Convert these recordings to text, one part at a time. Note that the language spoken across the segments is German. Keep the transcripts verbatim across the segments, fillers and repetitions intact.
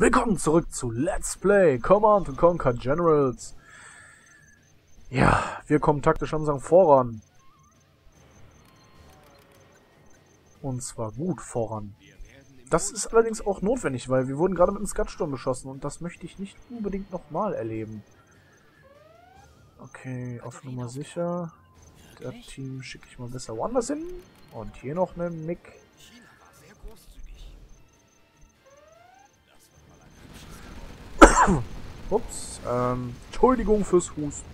Willkommen zurück zu Let's Play Command and Conquer Generals. Ja, wir kommen taktisch langsam voran. Und zwar gut voran. Das ist allerdings auch notwendig, weil wir wurden gerade mit einem Scud-Sturm beschossen und das möchte ich nicht unbedingt nochmal erleben. Okay, auf Nummer sicher. Das Team schicke ich mal besser woanders hin. Und hier noch einen MiG. Ups, ähm, Entschuldigung fürs Husten.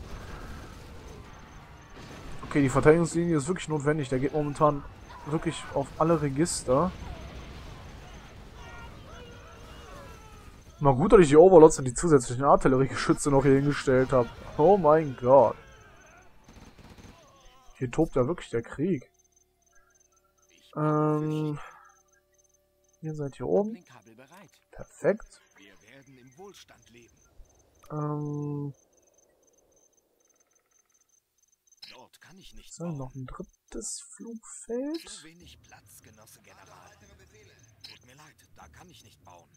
Okay, die Verteidigungslinie ist wirklich notwendig. Der geht momentan wirklich auf alle Register. Mal gut, dass ich die Overlords und die zusätzlichen Artilleriegeschütze noch hier hingestellt habe. Oh mein Gott. Hier tobt ja wirklich der Krieg. Ähm, ihr seid hier oben. Perfekt. Ähm, Dort kann ich nicht so, noch ein drittes Flugfeld. Zu wenig Platz, Genosse General. Tut mir leid, da kann ich nicht bauen.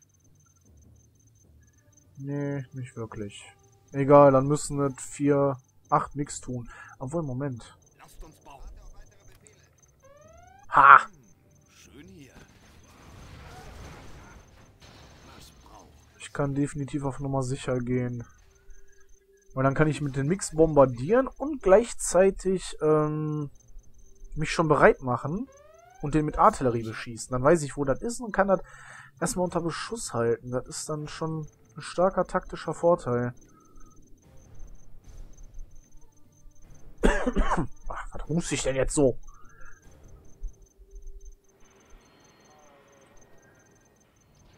Nee, nicht wirklich. Egal, dann müssen wir vier, acht Mix tun. Obwohl, Moment. Lasst uns bauen. Ha! Schön hier. Ich kann definitiv auf Nummer sicher gehen. Weil dann kann ich mit den Mix bombardieren und gleichzeitig ähm, mich schon bereit machen und den mit Artillerie beschießen. Dann weiß ich, wo das ist und kann das erstmal unter Beschuss halten. Das ist dann schon ein starker taktischer Vorteil. Ach, was muss ich denn jetzt so?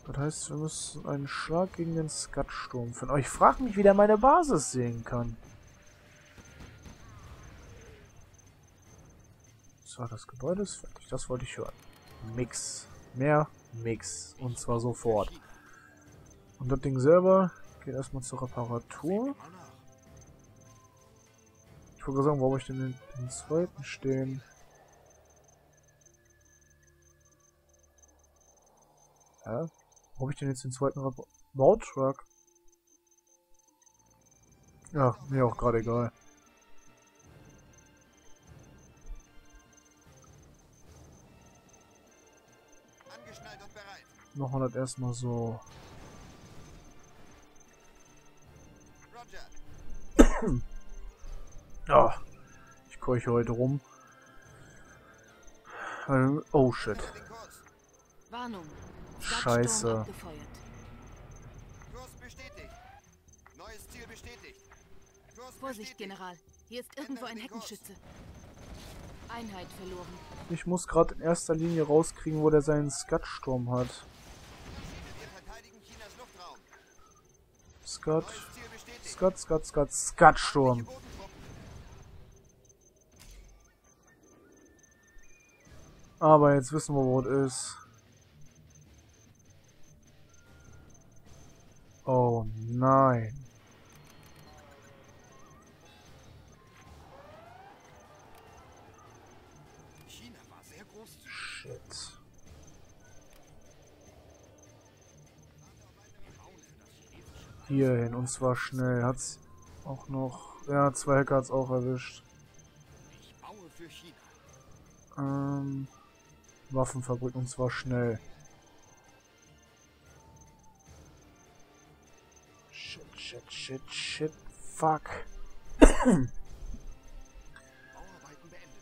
Das heißt, wir müssen einen Schlag gegen den Scud-Sturm finden. Aber ich frage mich, wie der meine Basis sehen kann. So, das Gebäude ist fertig. Das wollte ich hören. Mix. Mehr Mix. Und zwar sofort. Und das Ding selber geht erstmal zur Reparatur. Ich wollte sagen, warum ich denn den, den zweiten stehen? Hä? Ja, warum ich denn jetzt den zweiten Bautruck? Ja, mir auch gerade egal. Angeschnallt und bereit. Machen wir das erstmal so. Ja, ich keuche heute rum. Ähm, oh shit. Warnung. Scheiße. Kurs bestätigt. Neues Ziel bestätigt. Kurs Vorsicht, bestätigt. General. Hier ist irgendwo ein Heckenschütze. Einheit verloren. Ich muss gerade in erster Linie rauskriegen, wo der seinen Scud-Sturm hat. Scud. Scud, Scud, Scud, Scud-Sturm. Aber jetzt wissen wir, wo es ist. Oh nein. China war sehr großzügig. Shit. Hier hin, und zwar schnell. Hat's auch noch. Ja, zwei Hacker hat's auch erwischt. Ich baue für China. Ähm. Waffenfabrik, und zwar schnell. Shit, shit, shit, shit, fuck.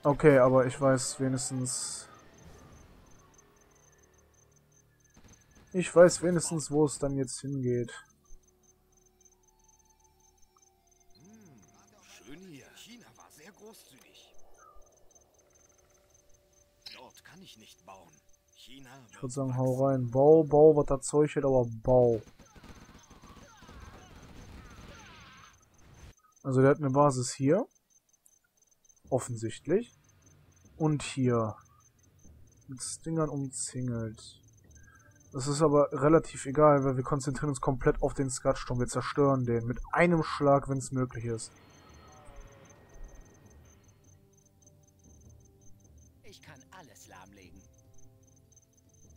Okay, aber ich weiß wenigstens... Ich weiß wenigstens, wo es dann jetzt hingeht. Schön hier. China war sehr großzügig. Dort kann ich nicht bauen. China. Ich würde sagen, hau rein. Bau, bau, was das Zeug hält, aber bau. Also der hat eine Basis hier. Offensichtlich. Und hier. Mit Stingern umzingelt. Das ist aber relativ egal, weil wir konzentrieren uns komplett auf den Scud-Sturm. Wir zerstören den mit einem Schlag, wenn es möglich ist.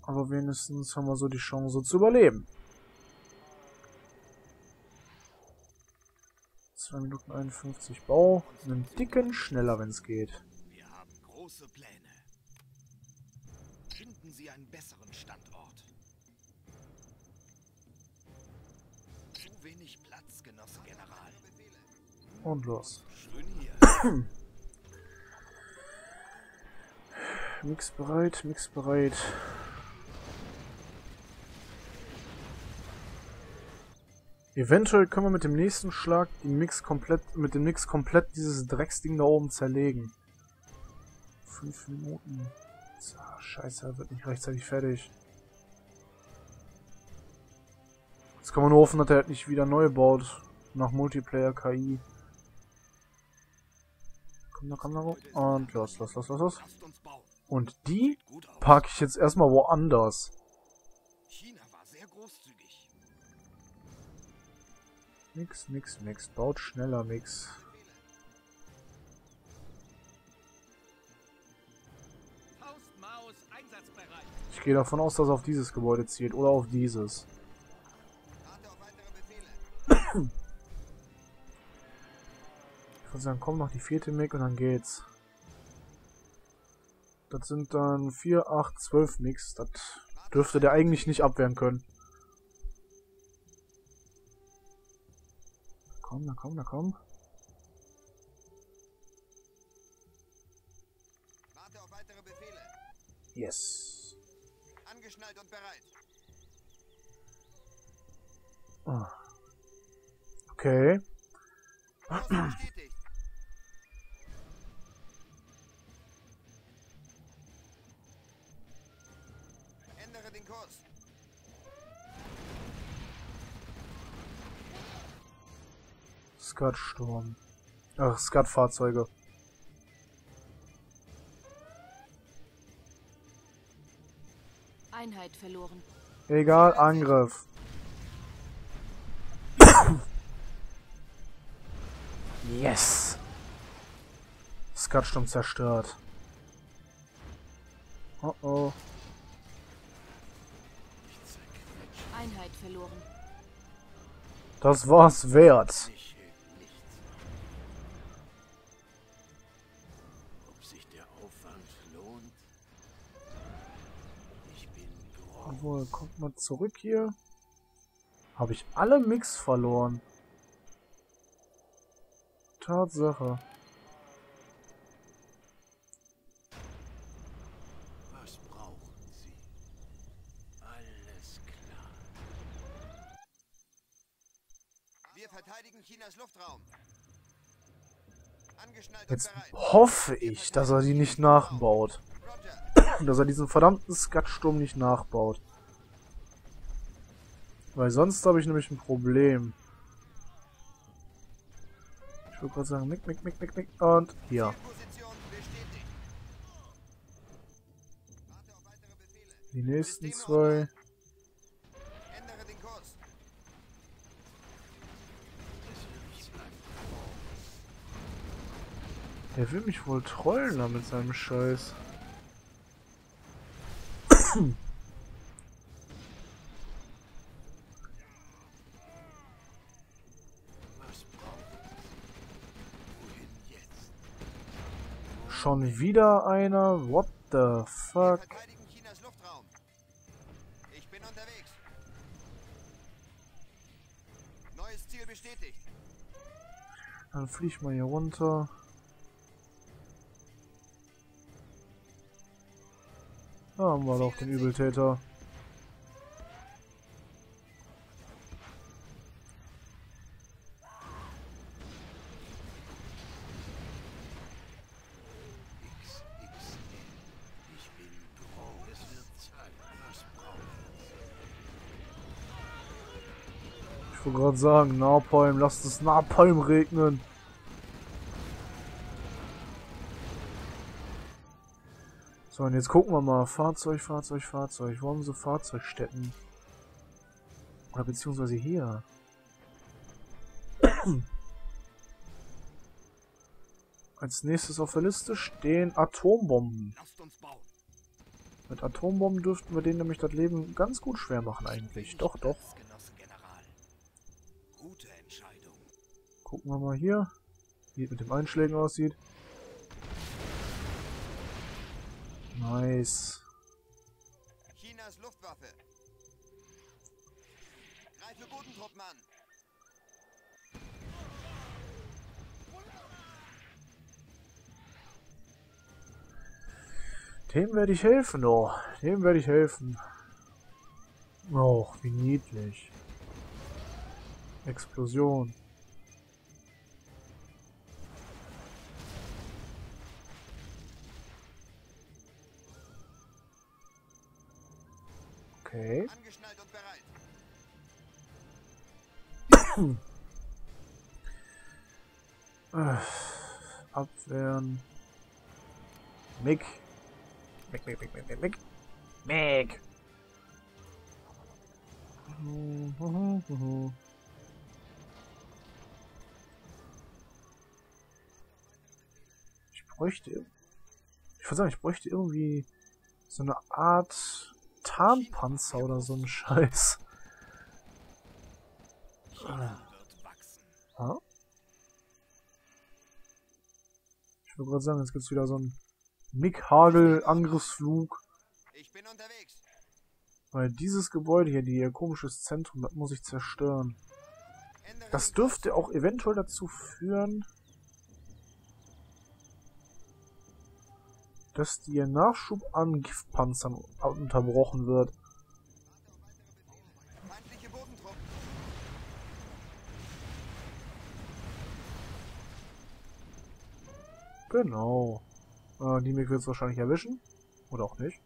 Aber wenigstens haben wir so die Chance, so zu überleben. zwei Minuten einundfünfzig Bau. Einen dicken schneller, wenn es geht. Wir haben große Pläne. Finden Sie einen besseren Standort. Zu wenig Platz, Genosse General. Und los. Schön hier. Mix bereit, Mix bereit. Eventuell können wir mit dem nächsten Schlag die Mix komplett, mit dem Mix komplett dieses Drecksding da oben zerlegen. Fünf Minuten. So, scheiße, er wird nicht rechtzeitig fertig. Jetzt kann man nur hoffen, dass er halt nicht wieder neu baut. Nach Multiplayer-K I. Komm da, komm da. Und los, los, los, los, los. Und die packe ich jetzt erstmal woanders. China war sehr großzügig. Mix, Mix, Mix. Baut schneller, Mix. Ich gehe davon aus, dass er auf dieses Gebäude zielt. Oder auf dieses. Ich würde sagen, komm noch die vierte MiG und dann geht's. Das sind dann vier, acht, zwölf MiGs. Das dürfte der eigentlich nicht abwehren können. Komm, da komm, da komm. Warte auf weitere Befehle. Yes. Angeschnallt und bereit. Ah. Okay. Bestätigt. Ändere den Kurs. Scud-Sturm. Ach, Scud-Fahrzeuge. Einheit verloren. Egal, Angriff. Yes! Scud-Sturm zerstört. Oh oh. Einheit verloren. Das war's wert. Obwohl, kommt mal zurück hier. Habe ich alle Mix verloren. Tatsache. Was brauchen Sie? Alles klar. Wir verteidigen Chinas Luftraum. Angeschnallt und bereit. Jetzt hoffe ich, dass er die nicht nachbaut. Dass er diesen verdammten Scud-Sturm nicht nachbaut. Weil sonst habe ich nämlich ein Problem. Ich würde gerade sagen, mick, mick, mick, mick, mick und hier. Die nächsten zwei. Der will mich wohl trollen da mit seinem Scheiß. Schon wieder einer? What the fuck? Ich bin unterwegs. Neues Ziel bestätigt. Dann flieg mal hier runter. Da haben wir doch den Übeltäter. Ich wollte gerade sagen, Napalm, lasst es Napalm regnen. So, und jetzt gucken wir mal. Fahrzeug, Fahrzeug, Fahrzeug. Wo haben so Fahrzeugstätten? Oder beziehungsweise hier. Als nächstes auf der Liste stehen Atombomben. Mit Atombomben dürften wir denen nämlich das Leben ganz gut schwer machen eigentlich. Doch, doch. Gucken wir mal hier, wie es mit den Einschlägen aussieht. Nice. Chinas Luftwaffe. Greife guten Truppen an. Dem werde ich helfen, oh. Dem werde ich helfen. Och, wie niedlich. Explosion. Okay. Angeschnallt und bereit. äh, abwehren. MiG. MiG, MiG, MiG, MiG, MiG. MiG. Ich bräuchte... Ich würde sagen, ich bräuchte irgendwie so eine Art Tarnpanzer oder so einen Scheiß. Ah. Ich würde gerade sagen, jetzt gibt es wieder so einen MiG-Hagel-Angriffsflug. Ich bin unterwegs. Weil dieses Gebäude hier, die komisches Zentrum, das muss ich zerstören. Das dürfte auch eventuell dazu führen, dass die Nachschub an Giftpanzern unterbrochen wird. Genau. Äh, die MiG wird es wahrscheinlich erwischen. Oder auch nicht.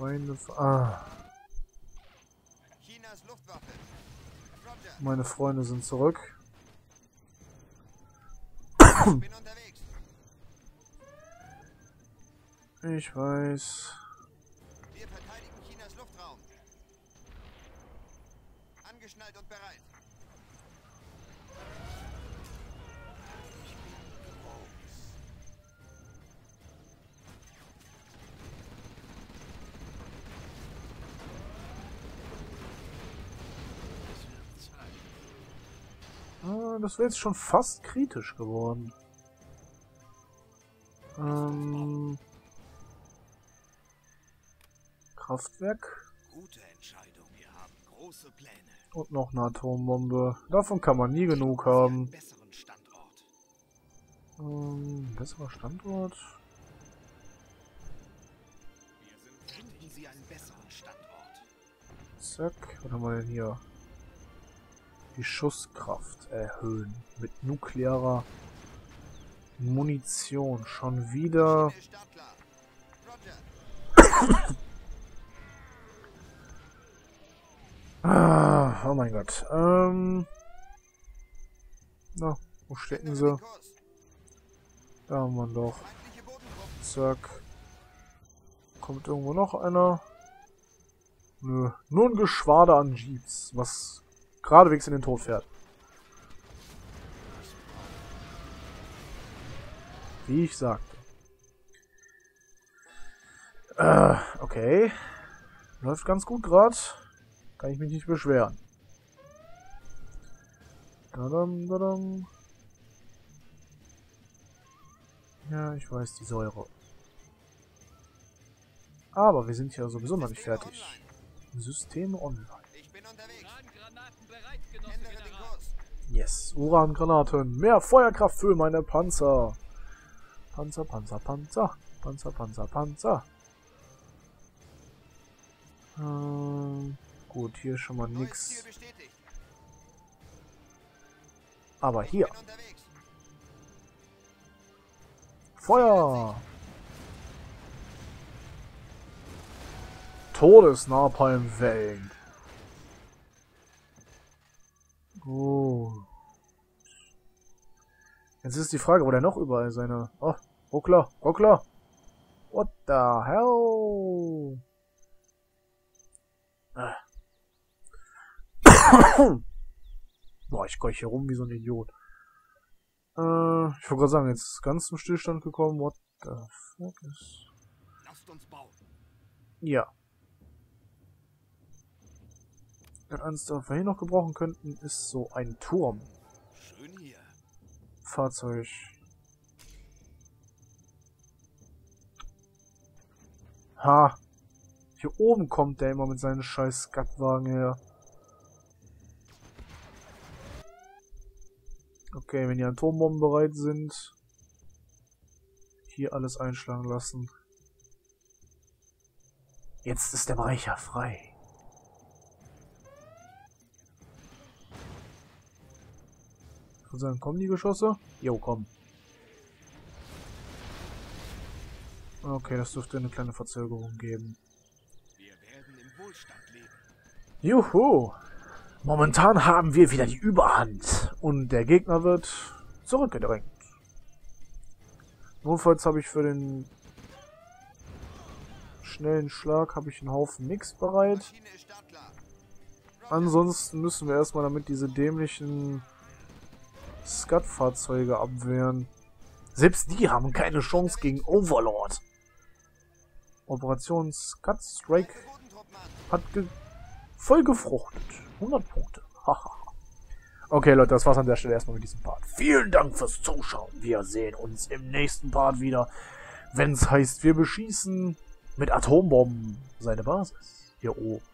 Meine, ah. Meine Freunde sind zurück. Ich weiß. Wir verteidigen Chinas Luftraum. Angeschnallt und bereit. Das wäre jetzt schon fast kritisch geworden. Ähm, Kraftwerk. Gute Entscheidung. Wir haben große Pläne. Und noch eine Atombombe. Davon kann man nie genug haben. Besseren Standort. Ähm, besserer Standort. Wir finden Sie einen besseren Standort. Zack. Was haben wir denn hier? Die Schusskraft erhöhen mit nuklearer Munition. Schon wieder. Ah, oh mein Gott. Ähm. Na, wo stecken sie? Da haben wir doch. Zack. Kommt irgendwo noch einer? Nö. Nur ein Geschwader an Jeeps. Was geradewegs in den Tod fährt. Wie ich sagte. Äh, okay. Läuft ganz gut gerade. Kann ich mich nicht beschweren. Dadam, dadam. Ja, ich weiß, die Säure. Aber wir sind ja sowieso noch nicht fertig. Systeme online. Ich bin unterwegs. Yes, Uran-Granaten. Mehr Feuerkraft für meine Panzer. Panzer, Panzer, Panzer. Panzer, Panzer, Panzer. Ähm, gut, hier schon mal nix. Aber hier. Feuer. Todesnapalmwellen. Gut. Jetzt ist die Frage, wo der noch überall seine... Oh, Ruckler, Ruckler. What the hell? Ah. Boah, ich keuche hier rum wie so ein Idiot. Äh, ich wollte gerade sagen, jetzt ist ganz zum Stillstand gekommen. What the fuck is... Lasst uns bauen. Ja. Das Einzige, was wir hier noch gebrauchen könnten, ist so ein Turm. Schön hier. Fahrzeug. Ha! Hier oben kommt der immer mit seinen scheiß Scud-Wagen her. Okay, wenn die Atombomben bereit sind, hier alles einschlagen lassen. Jetzt ist der Bereich ja frei. Ich würde sagen, kommen die Geschosse? Jo, komm. Okay, das dürfte eine kleine Verzögerung geben. Wir werden im Wohlstand leben. Juhu! Momentan haben wir wieder die Überhand und der Gegner wird zurückgedrängt. Notfalls habe ich für den schnellen Schlag habe ich einen Haufen M I Gs bereit. Ansonsten müssen wir erstmal damit diese dämlichen Scud-Fahrzeuge abwehren. Selbst die haben keine Chance gegen Overlord. Operation Scud Strike hat ge voll gefruchtet. hundert Punkte. Haha. Okay, Leute, das war's an der Stelle erstmal mit diesem Part. Vielen Dank fürs Zuschauen. Wir sehen uns im nächsten Part wieder, wenn es heißt, wir beschießen mit Atombomben seine Basis. Hier oben.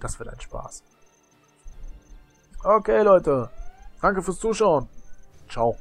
Das wird ein Spaß. Okay, Leute. Danke fürs Zuschauen. Ciao.